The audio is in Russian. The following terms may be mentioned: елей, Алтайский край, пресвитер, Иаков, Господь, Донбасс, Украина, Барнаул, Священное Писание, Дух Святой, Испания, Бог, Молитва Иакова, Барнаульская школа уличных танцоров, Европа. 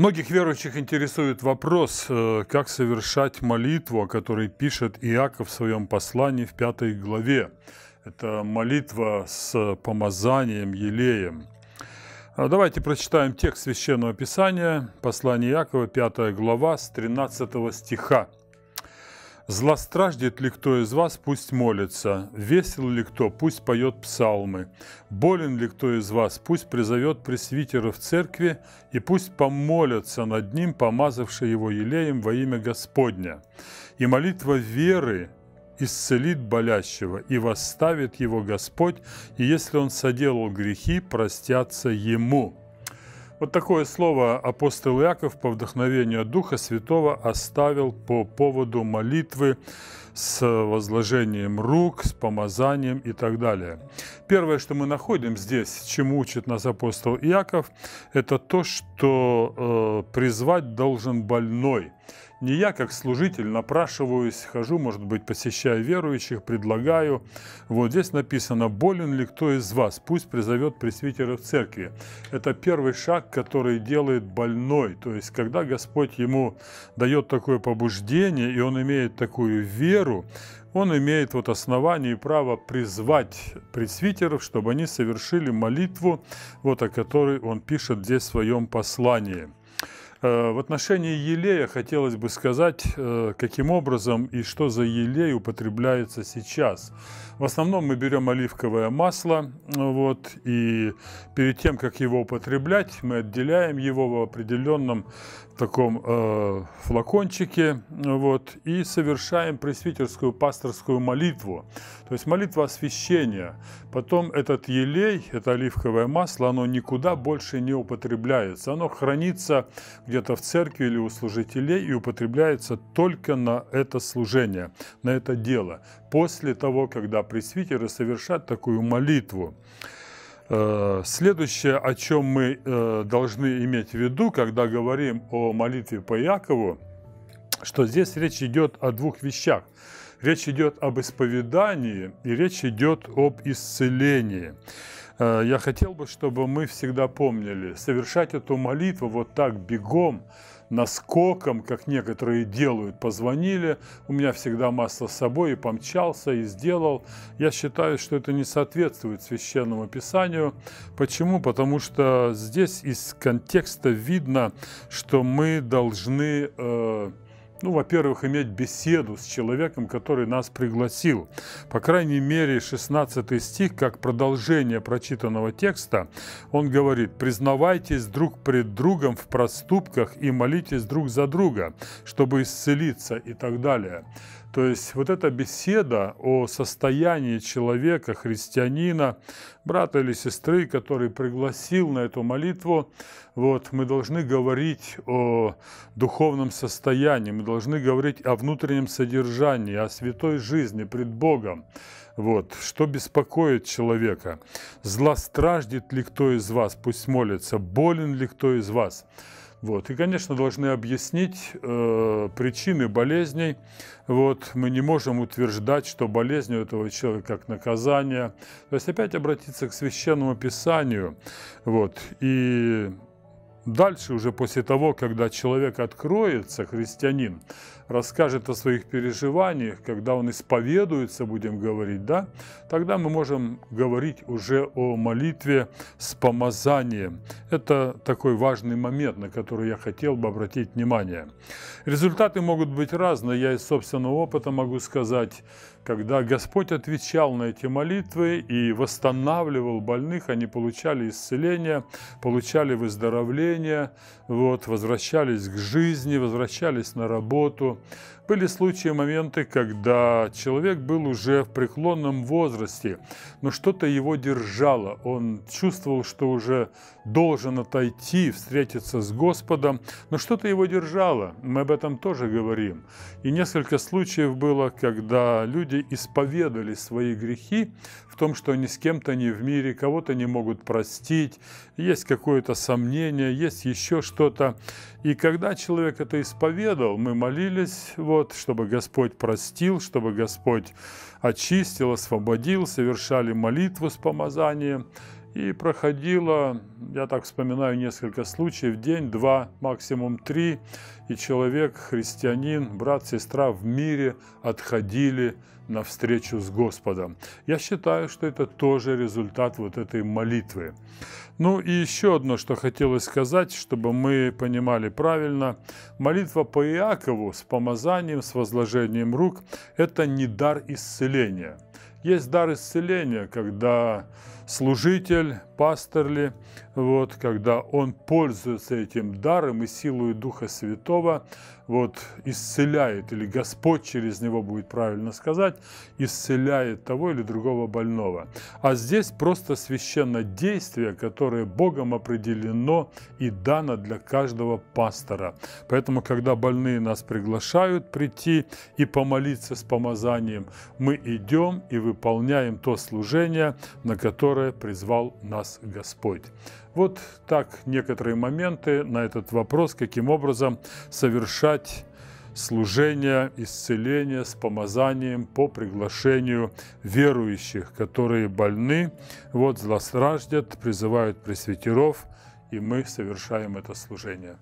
Многих верующих интересует вопрос, как совершать молитву, о которой пишет Иаков в своем послании в 5 главе. Это молитва с помазанием, елеем. Давайте прочитаем текст Священного Писания, послание Иакова, 5 глава, с 13 стиха. «Злостраждет ли кто из вас, пусть молится. Весел ли кто, пусть поет псалмы. Болен ли кто из вас, пусть призовет пресвитера в церкви, и пусть помолятся над ним, помазавший его елеем во имя Господня. И молитва веры исцелит болящего, и восставит его Господь, и если он соделал грехи, простятся ему». Вот такое слово апостол Иаков по вдохновению Духа Святого оставил по поводу молитвы с возложением рук, с помазанием и так далее. Первое, что мы находим здесь, чему учит нас апостол Иаков, это то, что призвать должен больной. Не я, как служитель, напрашиваюсь, хожу, может быть, посещаю верующих, предлагаю. Вот здесь написано: «Болен ли кто из вас? Пусть призовет пресвитера в церкви». Это первый шаг, который делает больной. То есть, когда Господь ему дает такое побуждение, и он имеет такую веру, он имеет вот основание и право призвать пресвитеров, чтобы они совершили молитву, вот о которой он пишет здесь в своем послании. В отношении елея хотелось бы сказать, каким образом и что за елей употребляется сейчас. В основном мы берем оливковое масло, вот, и перед тем, как его употреблять, мы отделяем его в определенном таком флакончике, вот, и совершаем пресвитерскую пасторскую молитву, то есть молитва освящения. Потом этот елей, это оливковое масло, оно никуда больше не употребляется, оно хранится где-то в церкви или у служителей и употребляется только на это служение, на это дело, после того, когда пресвитеры совершат такую молитву. Следующее, о чем мы должны иметь в виду, когда говорим о молитве по Иакову, что здесь речь идет о двух вещах. Речь идет об исповедании и речь идет об исцелении. Я хотел бы, чтобы мы всегда помнили, совершать эту молитву вот так бегом, наскоком, как некоторые делают. Позвонили, у меня всегда масло с собой, и помчался, и сделал. Я считаю, что это не соответствует Священному Писанию. Почему? Потому что здесь из контекста видно, что мы должны... Ну, во-первых, иметь беседу с человеком, который нас пригласил. По крайней мере, 16 стих, как продолжение прочитанного текста, он говорит: «Признавайтесь друг пред другом в проступках и молитесь друг за друга, чтобы исцелиться» и так далее. То есть вот эта беседа о состоянии человека, христианина, брата или сестры, который пригласил на эту молитву, вот, мы должны говорить о духовном состоянии, мы должны говорить о внутреннем содержании, о святой жизни пред Богом. Вот, что беспокоит человека? «Злостраждет ли кто из вас? Пусть молится. Болен ли кто из вас?» Вот. И, конечно, должны объяснить причины болезней. Вот. Мы не можем утверждать, что болезнь у этого человека как наказание. То есть опять обратиться к Священному Писанию. Вот. И дальше, уже после того, когда человек откроется, христианин, расскажет о своих переживаниях, когда он исповедуется, будем говорить, да, тогда мы можем говорить уже о молитве с помазанием. Это такой важный момент, на который я хотел бы обратить внимание. Результаты могут быть разные. Я из собственного опыта могу сказать, когда Господь отвечал на эти молитвы и восстанавливал больных, они получали исцеление, получали выздоровление, вот, возвращались к жизни, возвращались на работу. Были случаи, моменты, когда человек был уже в преклонном возрасте, но что-то его держало. Он чувствовал, что уже должен отойти, встретиться с Господом, но что-то его держало. Мы об этом тоже говорим. И несколько случаев было, когда люди исповедовали свои грехи в том, что они с кем-то не в мире, кого-то не могут простить, есть какое-то сомнение, есть еще что-то. И когда человек это исповедовал, мы молились, вот, чтобы Господь простил, чтобы Господь очистил, освободил, совершали молитву с помазанием. И проходило, я так вспоминаю, несколько случаев, день, два, максимум три, и человек, христианин, брат, сестра в мире отходили навстречу с Господом. Я считаю, что это тоже результат вот этой молитвы. Ну и еще одно, что хотелось сказать, чтобы мы понимали правильно. Молитва по Иакову с помазанием, с возложением рук – это не дар исцеления. Есть дар исцеления, когда служитель, пастор ли, вот, когда он пользуется этим даром и силой Духа Святого, вот, исцеляет, или Господь через него, будет правильно сказать, исцеляет того или другого больного. А здесь просто священное действие, которое Богом определено и дано для каждого пастора. Поэтому, когда больные нас приглашают прийти и помолиться с помазанием, мы идем и выполняем то служение, на которое призвал нас Господь. Вот так некоторые моменты на этот вопрос, каким образом совершать служение, исцеление с помазанием по приглашению верующих, которые больны, вот злостраждят, призывают пресвитеров, и мы совершаем это служение.